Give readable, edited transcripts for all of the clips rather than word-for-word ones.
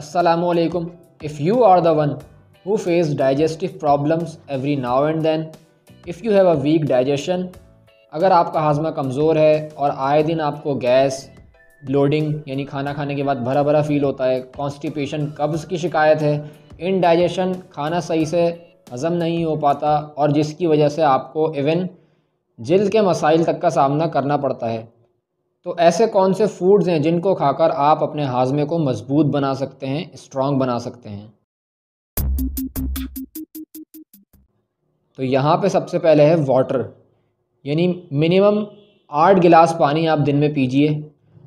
Assalamualaikum. If you are the one who face digestive problems every now and then, if you have a weak digestion, अगर आपका हाजमा कमज़ोर है और आए दिन आपको गैस, ब्लोडिंग यानी खाना खाने के बाद भरा भरा फील होता है, कॉन्स्टिपेशन, कब्ज़ की शिकायत है, इनडाइजेशन, खाना सही से हज़म नहीं हो पाता और जिसकी वजह से आपको इवन जिल्द के मसाइल तक का सामना करना पड़ता है, तो ऐसे कौन से फूड्स हैं जिनको खाकर आप अपने हाजमे को मजबूत बना सकते हैं, स्ट्रॉन्ग बना सकते हैं? तो यहाँ पे सबसे पहले है वाटर, यानी मिनिमम 8 गिलास पानी आप दिन में पीजिए।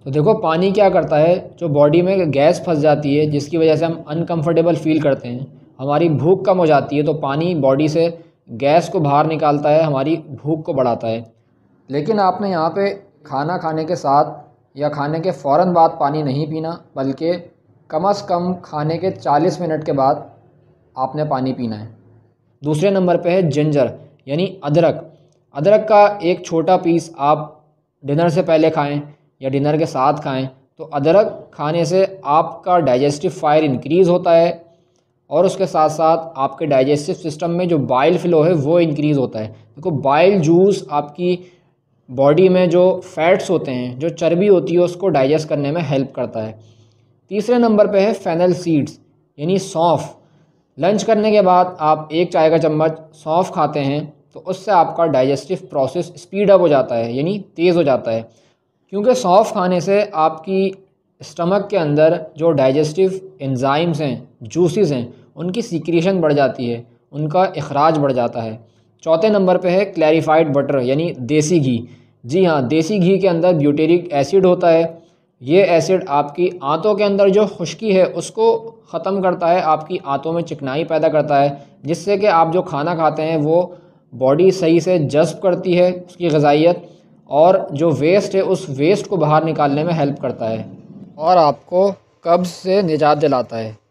तो देखो पानी क्या करता है, जो बॉडी में गैस फंस जाती है जिसकी वजह से हम अनकंफर्टेबल फील करते हैं, हमारी भूख कम हो जाती है, तो पानी बॉडी से गैस को बाहर निकालता है, हमारी भूख को बढ़ाता है। लेकिन आपने यहाँ पे खाना खाने के साथ या खाने के फ़ौरन बाद पानी नहीं पीना, बल्कि कम से कम खाने के 40 मिनट के बाद आपने पानी पीना है। दूसरे नंबर पे है जिंजर यानी अदरक। अदरक का एक छोटा पीस आप डिनर से पहले खाएं या डिनर के साथ खाएं, तो अदरक खाने से आपका डाइजेस्टिव फायर इंक्रीज़ होता है और उसके साथ साथ आपके डाइजेस्टिव सिस्टम में जो बाइल फ्लो है वो इंक्रीज़ होता है। देखो बाइल जूस आपकी बॉडी में जो फैट्स होते हैं, जो चर्बी होती है, उसको डाइजेस्ट करने में हेल्प करता है। तीसरे नंबर पे है फेनल सीड्स यानी सौंफ। लंच करने के बाद आप 1 चाय का चम्मच सौंफ खाते हैं तो उससे आपका डाइजेस्टिव प्रोसेस स्पीड अप हो जाता है, यानी तेज़ हो जाता है, क्योंकि सौंफ खाने से आपकी स्टमक के अंदर जो डाइजेस्टिव एंजाइम्स हैं, जूसेस हैं, उनकी सीक्रेशन बढ़ जाती है, उनका इखराज बढ़ जाता है। चौथे नंबर पे है क्लैरिफाइड बटर यानी देसी घी। जी हाँ, देसी घी के अंदर ब्यूटेरिक एसिड होता है। ये एसिड आपकी आंतों के अंदर जो खुश्की है उसको ख़त्म करता है, आपकी आंतों में चिकनाई पैदा करता है, जिससे कि आप जो खाना खाते हैं वो बॉडी सही से जज्ब करती है उसकी ग़िज़ाइयत, और जो वेस्ट है उस वेस्ट को बाहर निकालने में हेल्प करता है और आपको कब्ज़ से निजात दिलाता है।